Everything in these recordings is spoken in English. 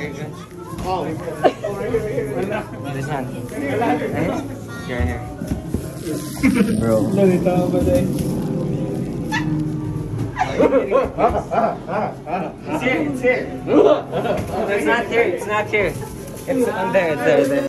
Oh, this hand. Right here. Bro. It's here. It's not here. It's not here. It's on there. There. There.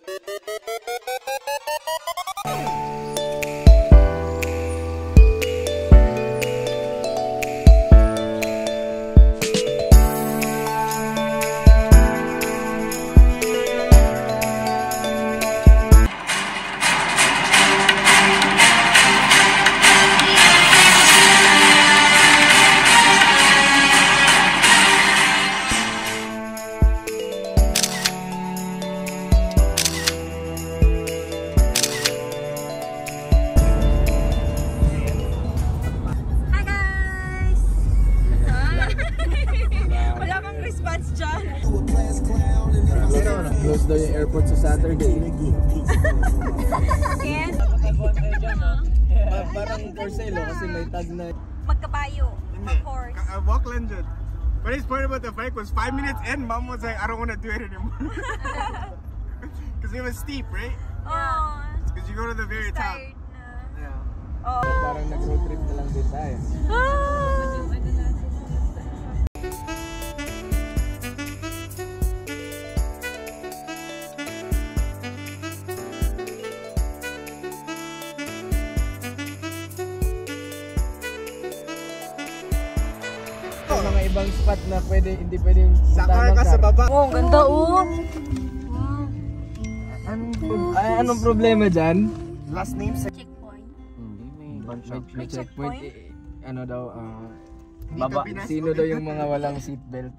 Close the airport to Saturday. And? Parang Corsair kasi may tag na. Magkabayo. Of course. Walk lang dyan. But his point about the bike was 5 minutes in, mom was like, I don't want to do it anymore. Because it was steep, right? Oh. Because you go to the very top. Yeah. Oh. Parang nag-road trip na lang din tayo. Mga ibang spot na pwede, hindi pwede sakar ka sa baba. Oh, ganda oh! Wow! Anong problema dyan? Last name sa checkpoint? Hindi, may checkpoint. Ano daw, baba. Sino daw yung mga walang seatbelt?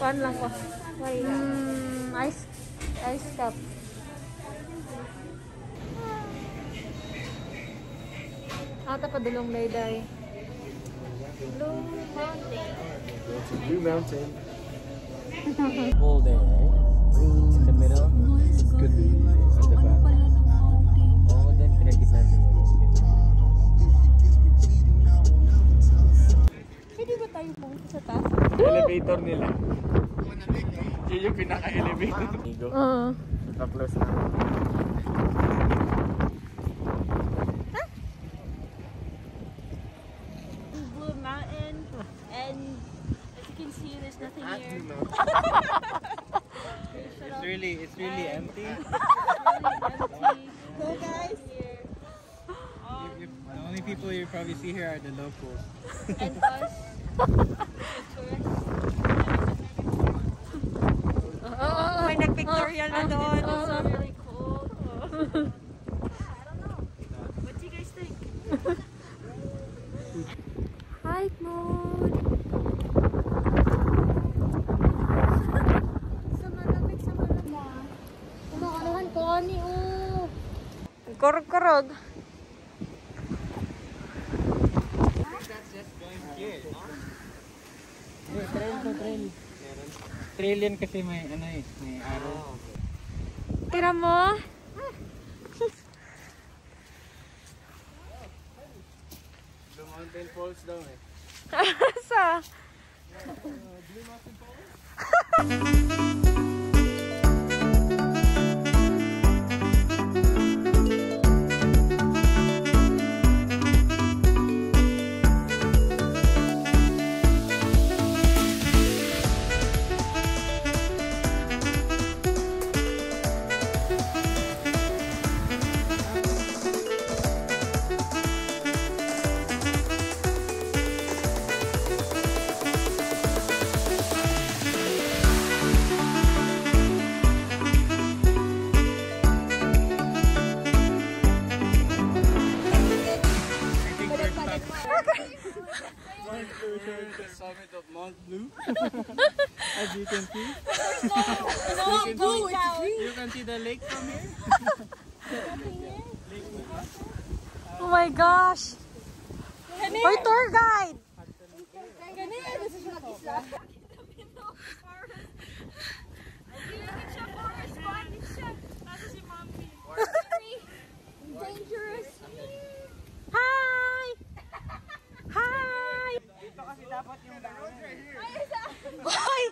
Pan lang ko. Ice cup. Ata pa dulong layday. Blue Mountain. It's a Blue Mountain. All day, right? In the middle. It could be in the back. Oh, then I get back in the middle. Pwede ba tayo pumunta sa taas? Elevator nila. Yun yung pinaka-elevator. Tapos na. It's really empty. No guys. The only people you probably see here are the locals. And us, the tourists. Oh, may nag-pictorial na doon. It's so really cool. I don't know. What do you guys think? Hike mode. Korog-korog. Trail yan kasi may ano eh, may araw. Tira mo? Blue Mountain Falls daw eh. Sa? Blue Mountain Falls? The summit of Mount Blue, as you can see. You can see the lake from here. Oh my gosh! My tour guide. Dangerous. Hi. Dapat yung road right here. Ay!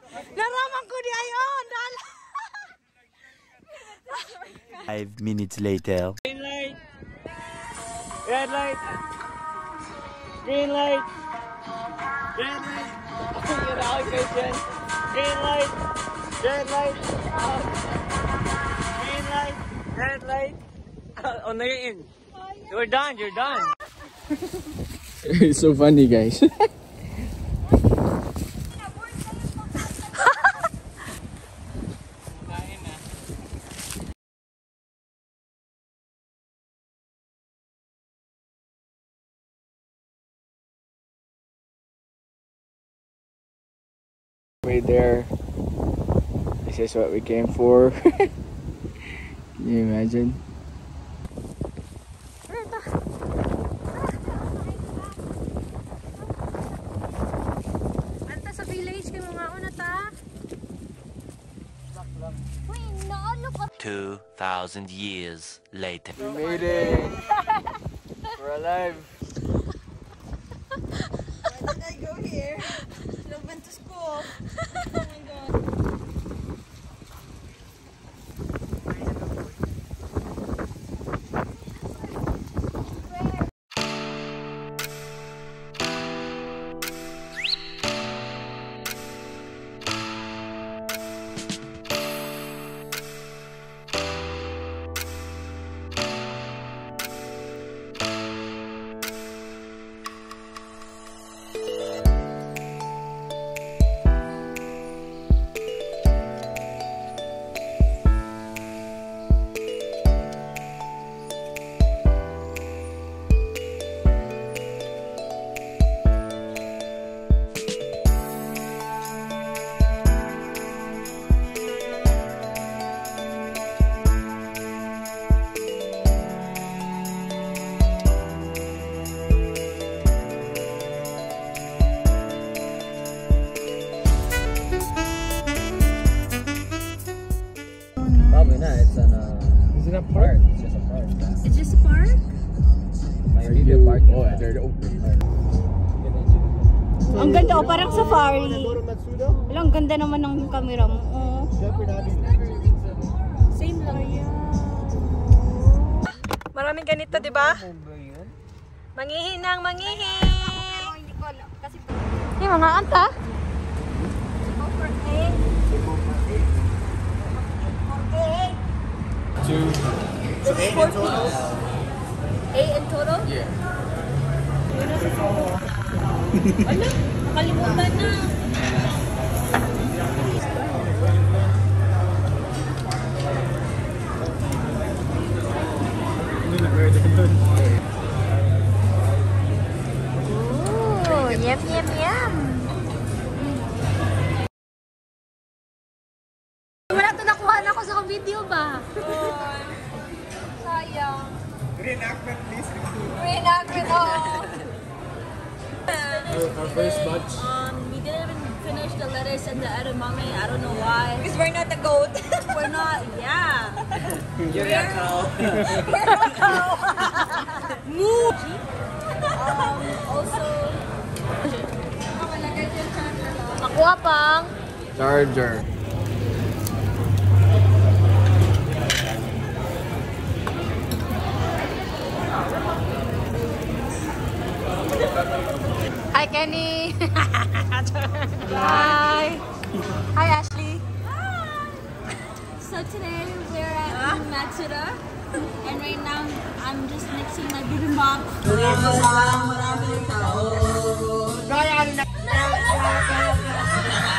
5 minutes later. Green light! Red light! Green light! Red light! Green light! Red light! Green light! Red light! On the end! You're done! You're done! It's so funny, guys. Right there, this is what we came for. Can you imagine? Thousand years later. We made it! We're alive! Why did I go here? I went to school! Oh my Ang ganda o, parang safari. Ang ganda naman ng camera mo. Same lang. Maraming ganito, di ba? Mangihi ng mangihi. Hey, mga anta. Eight in total? Yeah. Ano? Kalimutan na. Ooh, yum, yum, yum. Wala ito, nakuha na ako sa video ba? Sayang. Reenactment, please. Reenactment, oh. Our first batch. We didn't even finish the lettuce and the edamame. I don't know why. Because we're not a goat. We're not. Yeah. You're a cow. We're a cow. Moo. Also. Nakuha pang. Charger. Hi Kenny! Hi! Hi Ashley! Hi! So today we're at Matsuda and right now I'm just mixing my bibimbap.